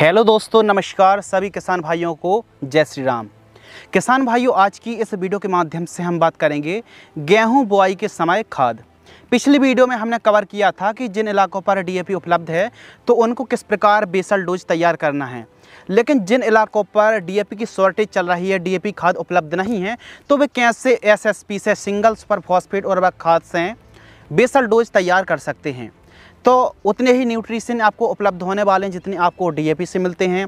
Hello दोस्तों, नमस्कार सभी किसान भाइयों को जय श्री राम। किसान भाइयों, आज की इस वीडियो के माध्यम से हम बात करेंगे गेहूं बुआई के समय खाद। पिछली वीडियो में हमने कवर किया था कि जिन इलाकों पर डीएपी उपलब्ध है तो उनको किस प्रकार बेसल डोज तैयार करना है, लेकिन जिन इलाकों पर डीएपी की शॉर्टेज चल रही है, डीएपी खाद उपलब्ध नहीं है, तो वे कैसे एसएसपी से सिंगल सुपर फॉस्फेट और उर्वरक खाद से बेसल डोज तैयार कर सकते हैं। तो उतने ही न्यूट्रिशन आपको उपलब्ध होने वाले हैं जितने आपको डीएपी से मिलते हैं,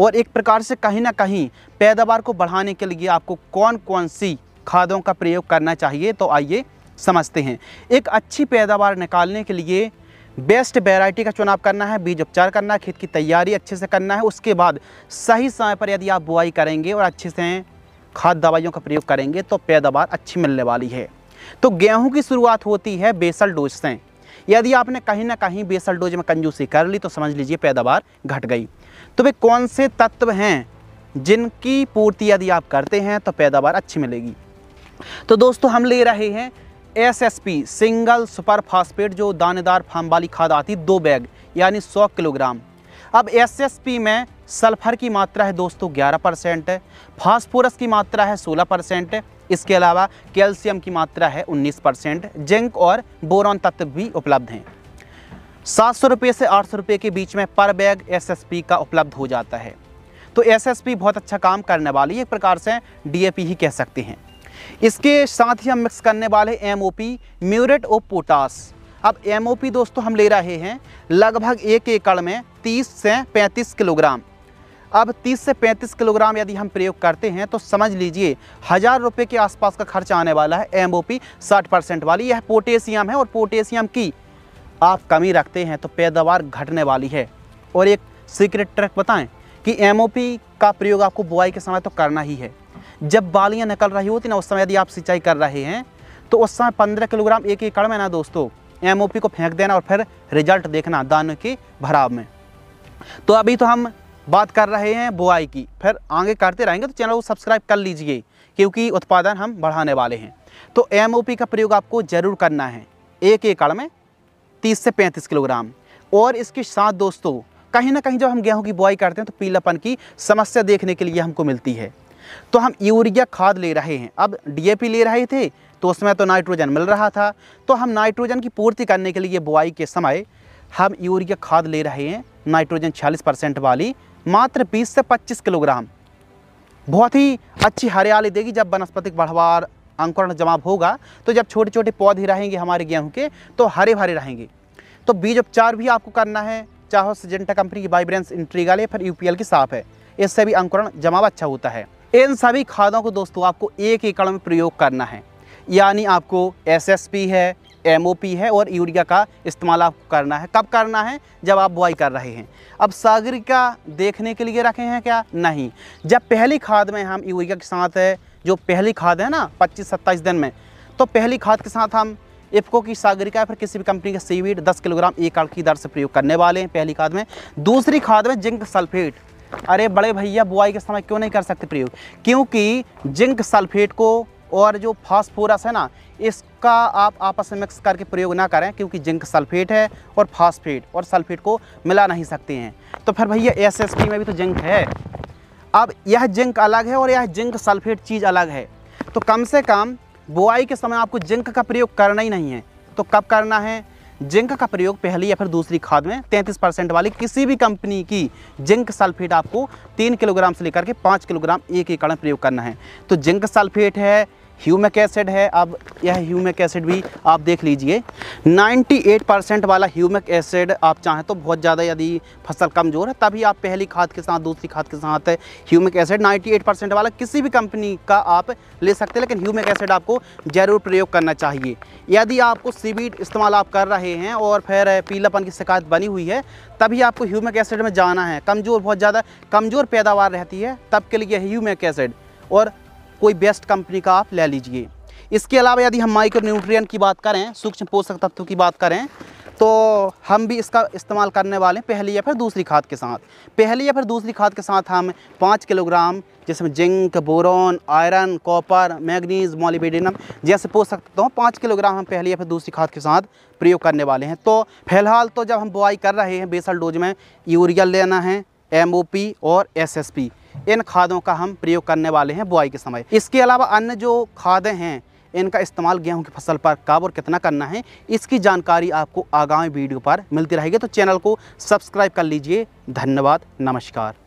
और एक प्रकार से कहीं ना कहीं पैदावार को बढ़ाने के लिए आपको कौन कौन सी खादों का प्रयोग करना चाहिए। तो आइए समझते हैं। एक अच्छी पैदावार निकालने के लिए बेस्ट वैरायटी का चुनाव करना है, बीज उपचार करना है, खेत की तैयारी अच्छे से करना है। उसके बाद सही समय पर यदि आप बुआई करेंगे और अच्छे से खाद दवाइयों का प्रयोग करेंगे तो पैदावार अच्छी मिलने वाली है। तो गेहूँ की शुरुआत होती है बेसल डोज से। यदि आपने कहीं ना कहीं बेसल डोज में कंजूसी कर ली तो समझ लीजिए पैदावार घट गई। तो वे कौन से तत्व हैं जिनकी पूर्ति यदि आप करते हैं तो पैदावार अच्छी मिलेगी। तो दोस्तों, हम ले रहे हैं एसएसपी सिंगल सुपर फॉस्फेट, जो दानेदार फार्म वाली खाद आती, 2 बैग यानी 100 किलोग्राम। अब एसएसपी में सल्फर की मात्रा है दोस्तों 11% है, फास्फोरस की मात्रा है 16% है, इसके अलावा कैल्शियम की मात्रा है 19%, जिंक और बोरॉन तत्व भी उपलब्ध हैं। 700 रुपये से 800 रुपये के बीच में पर बैग एसएसपी का उपलब्ध हो जाता है। तो एसएसपी बहुत अच्छा काम करने वाली, एक प्रकार से डीएपी ही कह सकते हैं। इसके साथ ही हम मिक्स करने वाले एमओपी, म्यूरेट ऑफ पोटास। अब एमओपी दोस्तों हम ले रहे हैं लगभग 1 एकड़ में 30 से 35 किलोग्राम। अब 30 से 35 किलोग्राम यदि हम प्रयोग करते हैं तो समझ लीजिए 1000 रुपये के आसपास का खर्च आने वाला है। एमओपी 60% वाली, यह पोटेशियम है, और पोटेशियम की आप कमी रखते हैं तो पैदावार घटने वाली है। और एक सीक्रेट ट्रिक बताएं कि एमओपी का प्रयोग आपको बुआई के समय तो करना ही है। जब बालियाँ निकल रही होती ना, उस समय यदि आप सिंचाई कर रहे हैं तो उस समय 15 किलोग्राम 1 एकड़ में ना दोस्तों एमओपी को फेंक देना, और फिर रिजल्ट देखना दाने के भराव में। तो अभी तो हम बात कर रहे हैं बुआई की, फिर आगे करते रहेंगे, तो चैनल को सब्सक्राइब कर लीजिए क्योंकि उत्पादन हम बढ़ाने वाले हैं। तो एमओपी का प्रयोग आपको ज़रूर करना है 1 एकड़ में 30 से 35 किलोग्राम। और इसके साथ दोस्तों कहीं ना कहीं जब हम गेहूं की बुआई करते हैं तो पीलापन की समस्या देखने के लिए हमको मिलती है। तो हम यूरिया खाद ले रहे हैं। अब डीएपी ले रहे थे तो उसमें तो नाइट्रोजन मिल रहा था, तो हम नाइट्रोजन की पूर्ति करने के लिए बुआई के समय हम यूरिया खाद ले रहे हैं, नाइट्रोजन 46% वाली, मात्र 20 से 25 किलोग्राम। बहुत ही अच्छी हरियाली देगी। जब वनस्पतिक बढ़वार अंकुरण जमाव होगा तो जब छोटे छोटे पौधे रहेंगे हमारे गेहूं के तो हरे भरे रहेंगे। तो बीज उपचार भी आपको करना है, चाहे सिजेंटा कंपनी की वाइब्रेंस इंट्रीगल है, फिर यूपीएल की साफ है, इससे भी अंकुरण जमाव अच्छा होता है। इन सभी खादों को दोस्तों आपको 1 एकड़ में प्रयोग करना है, यानी आपको एसएसपी है, एमओपी है और यूरिया का इस्तेमाल आपको करना है। कब करना है? जब आप बुआई कर रहे हैं। अब सागरिका देखने के लिए रखे हैं क्या? नहीं। जब पहली खाद में हम यूरिया के साथ है, जो पहली खाद है ना 25-27 दिन में, तो पहली खाद के साथ हम IFCO की सागरिका, फिर किसी भी कंपनी का सीवीड 10 किलोग्राम 1 एकड़ की दर से प्रयोग करने वाले हैं पहली खाद में। दूसरी खाद में जिंक सल्फेट। अरे बड़े भैया, बुआई के समय क्यों नहीं कर सकते प्रयोग? क्योंकि जिंक सल्फेट को और जो फास्फोरस है ना, इसका आप आपस में मिक्स करके प्रयोग ना करें, क्योंकि जिंक सल्फेट है और फास्फेट और सल्फेट को मिला नहीं सकते हैं। तो फिर भैया एसएसपी में भी तो जिंक है। अब यह जिंक अलग है और यह जिंक सल्फेट चीज़ अलग है। तो कम से कम बुआई के समय आपको जिंक का प्रयोग करना ही नहीं है। तो कब करना है जिंक का प्रयोग? पहली या फिर दूसरी खाद में 33% वाली किसी भी कंपनी की जिंक सल्फेट आपको 3 किलोग्राम से लेकर के 5 किलोग्राम 1 एकड़ में प्रयोग करना है। तो जिंक सल्फेट है, ह्यूमिक एसिड है। अब यह ह्यूमिक एसिड भी आप देख लीजिए 98% वाला ह्यूमिक एसिड। आप चाहें तो बहुत ज़्यादा यदि फसल कमज़ोर है तभी आप पहली खाद के साथ, दूसरी खाद के साथ ह्यूमिक एसिड 98% वाला किसी भी कंपनी का आप ले सकते हैं, लेकिन ह्यूमिक एसिड आपको ज़रूर प्रयोग करना चाहिए। यदि आपको सीवीड इस्तेमाल आप कर रहे हैं और फिर पीलापन की शिकायत बनी हुई है तभी आपको ह्यूमिक एसिड में जाना है। कमज़ोर, बहुत ज़्यादा कमज़ोर पैदावार रहती है, तब के लिए ह्यूमिक एसिड और कोई बेस्ट कंपनी का आप ले लीजिए। इसके अलावा यदि हम माइक्रो न्यूट्रिएंट की बात करें, सूक्ष्म पोषक तत्वों की बात करें, तो हम भी इसका इस्तेमाल करने वाले हैं पहली या फिर दूसरी खाद के साथ। पहली या फिर दूसरी खाद के साथ हम 5 किलोग्राम, जिसमें zinc, boron, iron, copper, manganese, molybdenum जैसे पोषक तत्वों, 5 किलोग्राम हम पहली या फिर दूसरी खाद के साथ प्रयोग करने वाले हैं। तो फिलहाल तो जब हम बुआई कर रहे हैं बेसल डोज में यूरिया लेना है, MOP और SSP इन खादों का हम प्रयोग करने वाले हैं बुआई के समय। इसके अलावा अन्य जो खादें हैं इनका इस्तेमाल गेहूं की फसल पर कब और कितना करना है इसकी जानकारी आपको आगामी वीडियो पर मिलती रहेगी। तो चैनल को सब्सक्राइब कर लीजिए। धन्यवाद। नमस्कार।